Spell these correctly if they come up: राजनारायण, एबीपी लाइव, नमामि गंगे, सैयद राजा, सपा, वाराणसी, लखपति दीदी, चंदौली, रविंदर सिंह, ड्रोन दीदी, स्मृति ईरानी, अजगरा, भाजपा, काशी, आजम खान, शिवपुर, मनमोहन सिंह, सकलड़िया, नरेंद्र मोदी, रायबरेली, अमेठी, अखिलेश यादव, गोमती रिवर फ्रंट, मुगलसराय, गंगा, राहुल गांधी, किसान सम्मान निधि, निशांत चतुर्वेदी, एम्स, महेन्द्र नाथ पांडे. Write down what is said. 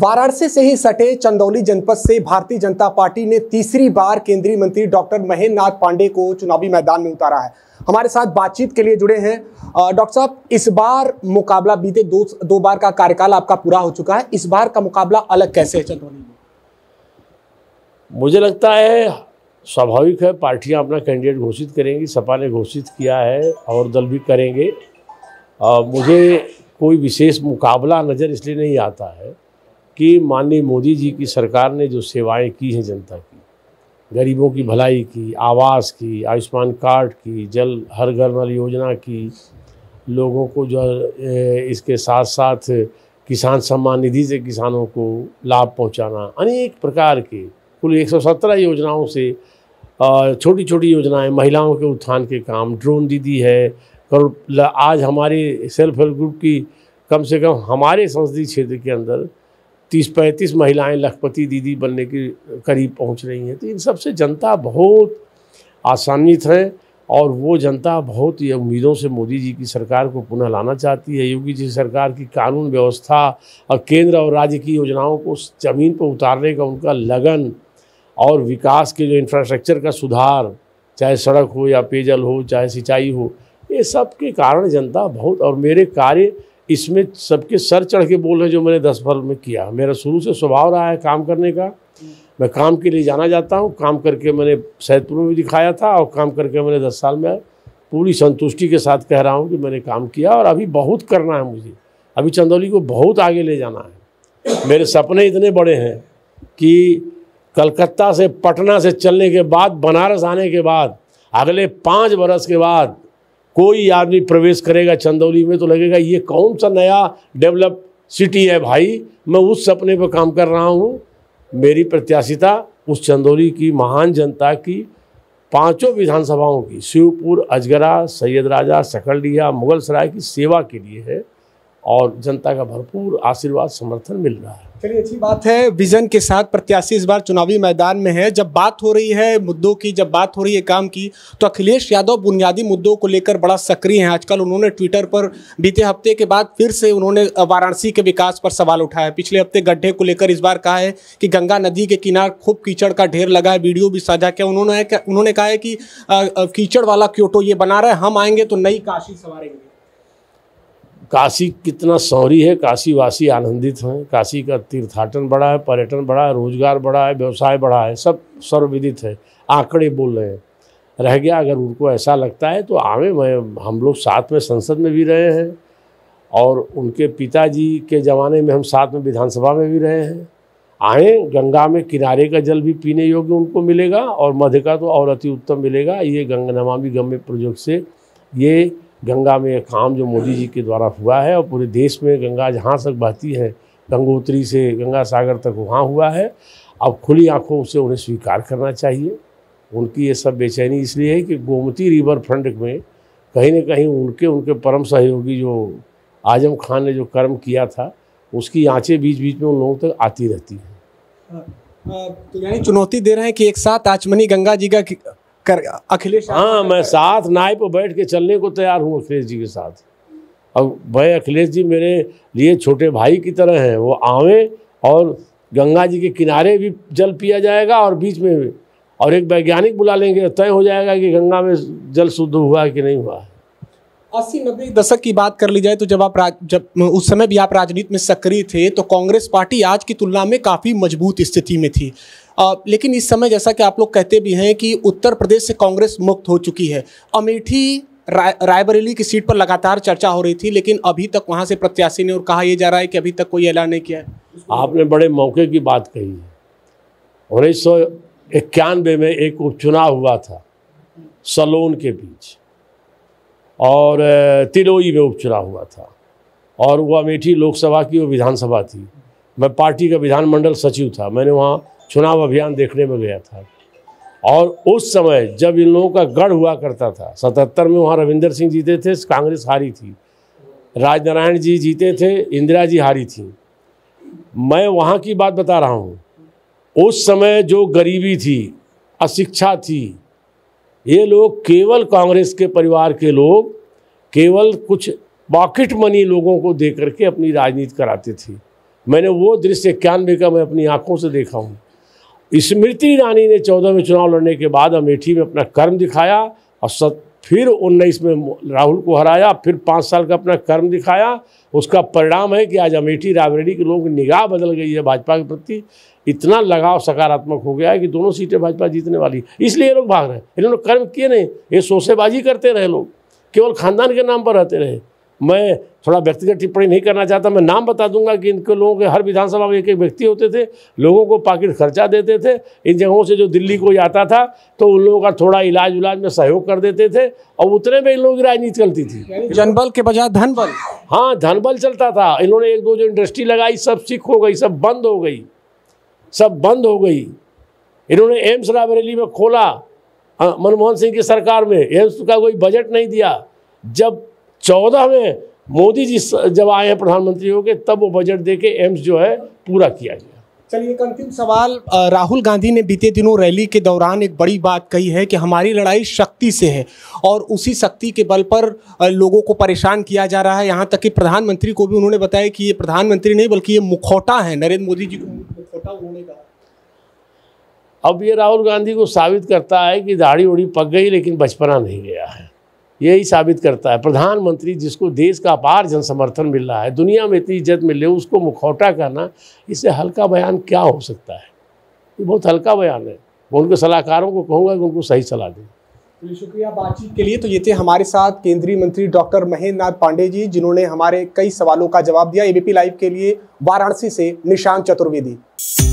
वाराणसी से ही सटे चंदौली जनपद से भारतीय जनता पार्टी ने तीसरी बार केंद्रीय मंत्री डॉक्टर महेन्द्र नाथ पांडे को चुनावी मैदान में उतारा है। हमारे साथ बातचीत के लिए जुड़े हैं डॉक्टर साहब। इस बार मुकाबला बीते दो बार का कार्यकाल आपका पूरा हो चुका है, इस बार का मुकाबला अलग कैसे है चंदौली में? मुझे लगता है स्वाभाविक है, पार्टियां अपना कैंडिडेट घोषित करेंगी। सपा ने घोषित किया है और दल भी करेंगे। मुझे कोई विशेष मुकाबला नज़र इसलिए नहीं आता है कि माननीय मोदी जी की सरकार ने जो सेवाएं की हैं जनता की, गरीबों की भलाई की, आवास की, आयुष्मान कार्ड की, जल हर घर नल योजना की, लोगों को जो इसके साथ साथ किसान सम्मान निधि से किसानों को लाभ पहुंचाना, अनेक प्रकार के कुल 117 योजनाओं से छोटी छोटी योजनाएं, महिलाओं के उत्थान के काम, ड्रोन दीदी है। करोड़ आज हमारे सेल्फ हेल्प ग्रुप की कम से कम हमारे संसदीय क्षेत्र के अंदर 30-35 महिलाएं लखपति दीदी बनने के करीब पहुंच रही हैं। तो इन सबसे जनता बहुत आसान्वित है और वो जनता बहुत ही उम्मीदों से मोदी जी की सरकार को पुनः लाना चाहती है। योगी जी सरकार की कानून व्यवस्था और केंद्र और राज्य की योजनाओं को ज़मीन पर उतारने का उनका लगन और विकास के जो इंफ्रास्ट्रक्चर का सुधार, चाहे सड़क हो या पेयजल हो, चाहे सिंचाई हो, ये सब के कारण जनता बहुत, और मेरे कार्य इसमें सबके सर चढ़ के बोल रहे हैं जो मैंने 10 साल में किया। मेरा शुरू से स्वभाव रहा है काम करने का, मैं काम के लिए जाना जाता हूँ। काम करके मैंने सैदपुर में भी दिखाया था और काम करके मैंने 10 साल में पूरी संतुष्टि के साथ कह रहा हूँ कि मैंने काम किया और अभी बहुत करना है मुझे। अभी चंदौली को बहुत आगे ले जाना है। मेरे सपने इतने बड़े हैं कि कलकत्ता से, पटना से चलने के बाद, बनारस आने के बाद, अगले 5 बरस के बाद कोई आदमी प्रवेश करेगा चंदौली में तो लगेगा ये कौन सा नया डेवलप सिटी है भाई। मैं उस सपने पर काम कर रहा हूँ। मेरी प्रत्याशिता उस चंदौली की महान जनता की 5 विधानसभाओं की, शिवपुर, अजगरा, सैयद राजा, सकलड़िया, मुगलसराय की सेवा के लिए है और जनता का भरपूर आशीर्वाद, समर्थन मिल रहा है। चलिए, अच्छी बात है। विजन के साथ प्रत्याशी इस बार चुनावी मैदान में है। जब बात हो रही है मुद्दों की, जब बात हो रही है काम की, तो अखिलेश यादव बुनियादी मुद्दों को लेकर बड़ा सक्रिय हैं आजकल। उन्होंने ट्विटर पर बीते हफ्ते के बाद फिर से उन्होंने वाराणसी के विकास पर सवाल उठाया। पिछले हफ्ते गड्ढे को लेकर इस बार कहा है कि गंगा नदी के किनारे खूब कीचड़ का ढेर लगा है। वीडियो भी साझा किया। उन्होंने कहा है कि कीचड़ वाला क्योटो ये बना रहा है, हम आएंगे तो नई काशी संवारेंगे। काशी कितना शौरी है, काशी वासी आनंदित हैं। काशी का तीर्थाटन बढ़ा है, पर्यटन बढ़ा है, रोजगार बढ़ा है, व्यवसाय बढ़ा है, सब सर्वविदित है। आंकड़े बोल रहे हैं। रह गया अगर उनको ऐसा लगता है तो आवे। मैं हम लोग साथ में संसद में भी रहे हैं और उनके पिताजी के ज़माने में हम साथ में विधानसभा में भी रहे हैं। आए, गंगा में किनारे का जल भी पीने योग्य उनको मिलेगा और मध्य का तो और अति उत्तम मिलेगा। ये गंगा नमामि गंगे प्रोजेक्ट से ये गंगा में काम जो मोदी जी के द्वारा हुआ है और पूरे देश में गंगा जहाँ तक बहती है, गंगोत्री से गंगा सागर तक, वहाँ हुआ है। अब खुली आंखों से उन्हें स्वीकार करना चाहिए। उनकी ये सब बेचैनी इसलिए है कि गोमती रिवर फ्रंट में कहीं ना कहीं उनके परम सहयोगी जो आजम खान ने जो कर्म किया था, उसकी आँचें बीच बीच में उन लोगों तक आती रहती हैं। तो यानी चुनौती दे रहे हैं कि एक साथ आचमनी गंगा जी का अखिलेश? हाँ, मैं साथ नाव पर बैठ के चलने को तैयार हूँ अखिलेश जी के साथ। अब भाई अखिलेश जी मेरे लिए छोटे भाई की तरह हैं। वो आवें और गंगा जी के किनारे भी जल पिया जाएगा और बीच में भी, और एक वैज्ञानिक बुला लेंगे, तय हो जाएगा कि गंगा में जल शुद्ध हुआ है कि नहीं हुआ है। 80-90 दशक की बात कर ली जाए तो जब उस समय भी आप राजनीति में सक्रिय थे तो कांग्रेस पार्टी आज की तुलना में काफ़ी मजबूत स्थिति में थी। लेकिन इस समय जैसा कि आप लोग कहते भी हैं कि उत्तर प्रदेश से कांग्रेस मुक्त हो चुकी है। अमेठी, रायबरेली की सीट पर लगातार चर्चा हो रही थी लेकिन अभी तक वहाँ से प्रत्याशी ने, और कहा यह जा रहा है कि अभी तक कोई ऐलान नहीं किया है। आपने बड़े मौके की बात कही है। 1991 में एक उपचुनाव हुआ था सलोन के बीच और तिलोई में उपचुनाव हुआ था और वो अमेठी लोकसभा की वो विधानसभा थी। मैं पार्टी का विधानमंडल सचिव था। मैंने वहाँ चुनाव अभियान देखने में गया था और उस समय जब इन लोगों का गढ़ हुआ करता था, 77 में वहाँ रविंदर सिंह जीते थे, कांग्रेस हारी थी, राजनारायण जी जीते थे, इंदिरा जी हारी थी। मैं वहाँ की बात बता रहा हूँ। उस समय जो गरीबी थी, अशिक्षा थी, ये लोग केवल कांग्रेस के परिवार के लोग केवल कुछ पॉकेट मनी लोगों को दे करके अपनी राजनीति कराते थे। मैंने वो दृश्य 91 का मैं अपनी आंखों से देखा हूँ। स्मृति ईरानी ने 14 में चुनाव लड़ने के बाद अमेठी में अपना कर्म दिखाया और फिर 19 में राहुल को हराया, फिर 5 साल का अपना कर्म दिखाया। उसका परिणाम है कि आज अमेठी रायबरेली के लोगों की निगाह बदल गई है भाजपा के प्रति, इतना लगाव सकारात्मक हो गया है कि दोनों सीटें भाजपा जीतने वाली, इसलिए ये लोग भाग रहे हैं। इन्होंने कर्म किए नहीं, ये शोसेबाजी करते रहे, लोग केवल खानदान के नाम पर रहते रहे। मैं थोड़ा व्यक्तिगत टिप्पणी नहीं करना चाहता, मैं नाम बता दूंगा कि इनके लोगों के हर विधानसभा में 1-1 व्यक्ति होते थे, लोगों को पॉकेट खर्चा देते थे। इन जगहों से जो दिल्ली को आता था तो उन लोगों का थोड़ा इलाज उलाज में सहयोग कर देते थे और उतने में इन लोगों की राजनीति चलती थी, जनबल के बजाय धनबल। हाँ, धनबल चलता था। इन्होंने 1-2 जो इंडस्ट्री लगाई सब सिक हो गई, सब बंद हो गई, सब बंद हो गई। इन्होंने एम्स रायबरेली में खोला मनमोहन सिंह की सरकार में, एम्स का कोई बजट नहीं दिया। जब 14 में मोदी जी जब आए हैं प्रधानमंत्री होके, तब वो बजट देके एम्स जो है पूरा किया गया। चलिए एक अंतिम सवाल, राहुल गांधी ने बीते दिनों रैली के दौरान एक बड़ी बात कही है कि हमारी लड़ाई शक्ति से है और उसी शक्ति के बल पर लोगों को परेशान किया जा रहा है। यहाँ तक कि प्रधानमंत्री को भी उन्होंने बताया कि ये प्रधानमंत्री नहीं बल्कि ये मुखौटा है, नरेंद्र मोदी जी को मुखौटा उन्होंने कहा। अब ये राहुल गांधी को साबित करता है कि दाढ़ी ओढ़ी पक गई लेकिन बचपना नहीं गया है, यही साबित करता है। प्रधानमंत्री जिसको देश का अपार जन समर्थन मिल रहा है, दुनिया में इतनी इज्जत मिल रही है, उसको मुखौटा करना, इससे हल्का बयान क्या हो सकता है। ये बहुत हल्का बयान है। मैं उनके सलाहकारों को कहूँगा कि उनको सही सलाह दें। शुक्रिया बातचीत के लिए। तो ये थे हमारे साथ केंद्रीय मंत्री डॉक्टर महेन्द्र नाथ पांडे जी, जिन्होंने हमारे कई सवालों का जवाब दिया। एबीपी लाइव के लिए वाराणसी से निशांत चतुर्वेदी।